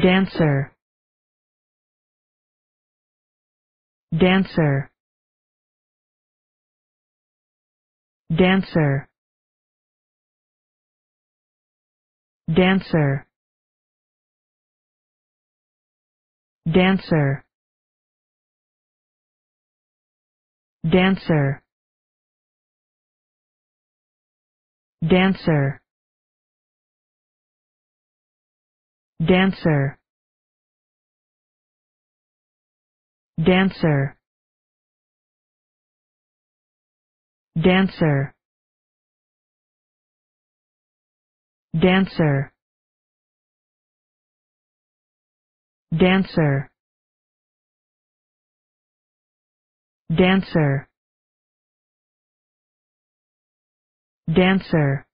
dancer, dancer, dancer, dancer, dancer, dancer, dancer, dancer, dancer, dancer, dancer, dancer, dancer, dancer,